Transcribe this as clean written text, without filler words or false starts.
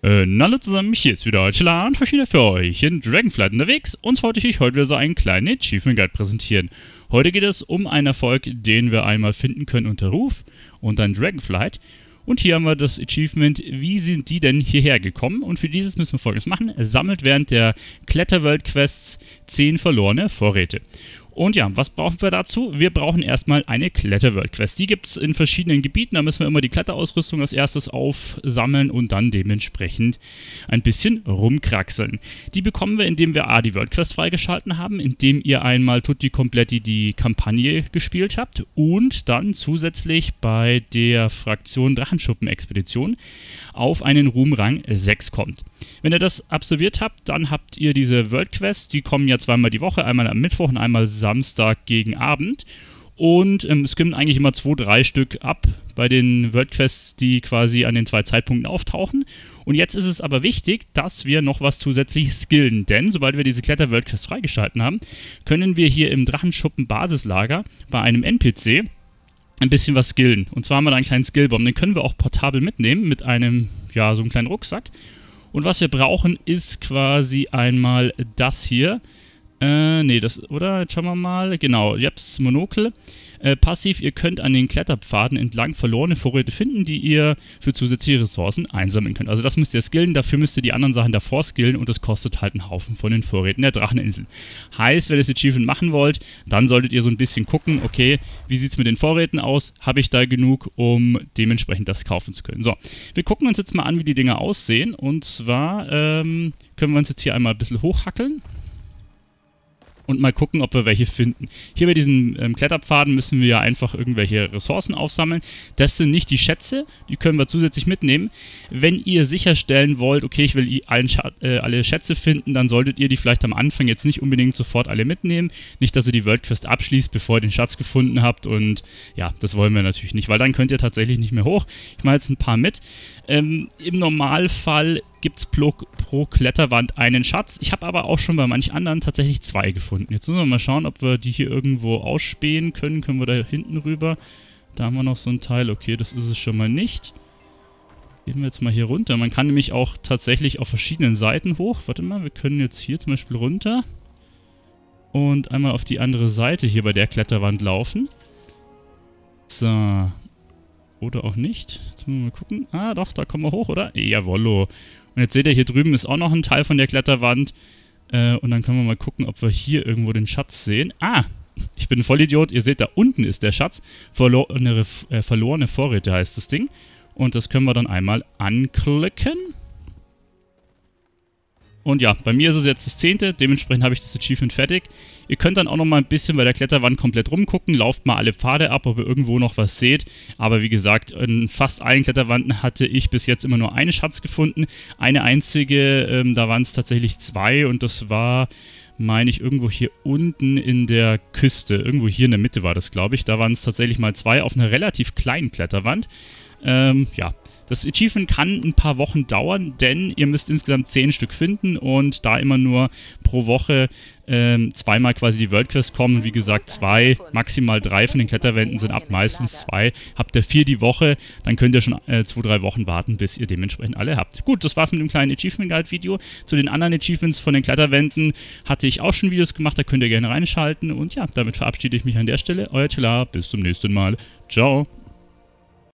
Hallo zusammen, hier ist wieder Heuchler und wieder für euch in Dragonflight unterwegs. Und wollte ich euch heute wieder so einen kleinen Achievement Guide präsentieren. Heute geht es um einen Erfolg, den wir einmal finden können unter Ruf und dann Dragonflight. Und hier haben wir das Achievement, wie sind die denn hierher gekommen? Und für dieses müssen wir Folgendes machen. Sammelt während der Kletterwelt-Quests 10 verlorene Vorräte. Und ja, was brauchen wir dazu? Wir brauchen erstmal eine Kletterworld-Quest. Die gibt es in verschiedenen Gebieten. Da müssen wir immer die Kletterausrüstung als erstes aufsammeln und dann dementsprechend ein bisschen rumkraxeln. Die bekommen wir, indem wir A, die World-Quest freigeschalten haben, indem ihr einmal Tutti Kompletti die Kampagne gespielt habt und dann zusätzlich bei der Fraktion Drachenschuppen-Expedition auf einen Ruhmrang 6 kommt. Wenn ihr das absolviert habt, dann habt ihr diese World-Quest. Die kommen ja zweimal die Woche, einmal am Mittwoch und einmal Samstag gegen Abend, und es kommen eigentlich immer 2-3 Stück ab bei den Worldquests, die quasi an den 2 Zeitpunkten auftauchen. Und jetzt ist es aber wichtig, dass wir noch was zusätzlich skillen, denn sobald wir diese Kletter-Worldquests freigeschalten haben, können wir hier im Drachenschuppen-Basislager bei einem NPC ein bisschen was skillen. Und zwar haben wir da einen kleinen Skillbaum, den können wir auch portabel mitnehmen mit einem, ja, so einem kleinen Rucksack. Und was wir brauchen, ist quasi einmal das hier. Jetzt schauen wir mal. Genau, Jeps Monokel. Passiv, ihr könnt an den Kletterpfaden entlang verlorene Vorräte finden, die ihr für zusätzliche Ressourcen einsammeln könnt. Also das müsst ihr skillen, dafür müsst ihr die anderen Sachen davor skillen und das kostet halt einen Haufen von den Vorräten der Dracheninsel. Heißt, wenn ihr das Achievement machen wollt, dann solltet ihr so ein bisschen gucken, okay, wie sieht es mit den Vorräten aus? Habe ich da genug, um dementsprechend das kaufen zu können? So, wir gucken uns jetzt mal an, wie die Dinger aussehen, und zwar können wir uns jetzt hier einmal ein bisschen hochhackeln und mal gucken, ob wir welche finden. Hier bei diesen Kletterpfaden müssen wir ja einfach irgendwelche Ressourcen aufsammeln. Das sind nicht die Schätze, die können wir zusätzlich mitnehmen. Wenn ihr sicherstellen wollt, okay, ich will alle Schätze finden, dann solltet ihr die vielleicht am Anfang jetzt nicht unbedingt sofort alle mitnehmen. Nicht, dass ihr die Worldquest abschließt, bevor ihr den Schatz gefunden habt, und ja, das wollen wir natürlich nicht, weil dann könnt ihr tatsächlich nicht mehr hoch. Ich mache jetzt ein paar mit. Im Normalfall gibt es pro Kletterwand einen Schatz. Ich habe aber auch schon bei manch anderen tatsächlich 2 gefunden. Jetzt müssen wir mal schauen, ob wir die hier irgendwo ausspähen können. Können wir da hinten rüber? Da haben wir noch so ein Teil. Okay, das ist es schon mal nicht. Gehen wir jetzt mal hier runter. Man kann nämlich auch tatsächlich auf verschiedenen Seiten hoch. Warte mal, wir können jetzt hier zum Beispiel runter und einmal auf die andere Seite hier bei der Kletterwand laufen. So. Oder auch nicht. Jetzt müssen wir mal gucken. Ah, doch, da kommen wir hoch, oder? Jawollo. Und jetzt seht ihr, hier drüben ist auch noch ein Teil von der Kletterwand. Und dann können wir mal gucken, ob wir hier irgendwo den Schatz sehen. Ah, ich bin ein Vollidiot. Ihr seht, da unten ist der Schatz. Verlorene Vorräte heißt das Ding. Und das können wir dann einmal anklicken. Und ja, bei mir ist es jetzt das 10. Dementsprechend habe ich das Achievement fertig. Ihr könnt dann auch noch mal ein bisschen bei der Kletterwand komplett rumgucken. Lauft mal alle Pfade ab, ob ihr irgendwo noch was seht. Aber wie gesagt, in fast allen Kletterwanden hatte ich bis jetzt immer nur einen Schatz gefunden. Eine einzige, da waren es tatsächlich 2. Und das war, meine ich, irgendwo hier unten in der Küste. Irgendwo hier in der Mitte war das, glaube ich. Da waren es tatsächlich mal 2 auf einer relativ kleinen Kletterwand. Ja. Das Achievement kann ein paar Wochen dauern, denn ihr müsst insgesamt 10 Stück finden und da immer nur pro Woche zweimal quasi die Worldquest kommen. Wie gesagt, 2, maximal 3 von den Kletterwänden sind ab, meistens 2. Habt ihr 4 die Woche, dann könnt ihr schon 2-3 Wochen warten, bis ihr dementsprechend alle habt. Gut, das war's mit dem kleinen Achievement Guide Video. Zu den anderen Achievements von den Kletterwänden hatte ich auch schon Videos gemacht, da könnt ihr gerne reinschalten. Und ja, damit verabschiede ich mich an der Stelle. Euer Tila, bis zum nächsten Mal. Ciao.